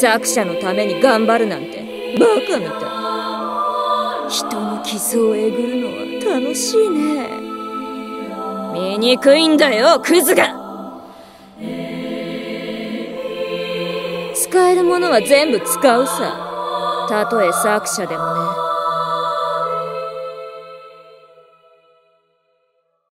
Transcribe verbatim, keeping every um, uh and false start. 作者のために頑張るなんてバカみたい。人の傷をえぐるのは楽しいね。醜いんだよクズが。使えるものは全部使うさ。たとえ作者でもね。